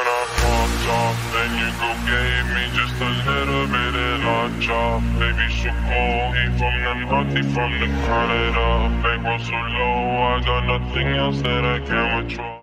when I popped off, then you go gave me just a little bit of a job. Baby, so cold, he from the north, he from the Canada. Bankroll so low, I got nothing else that I can withdraw.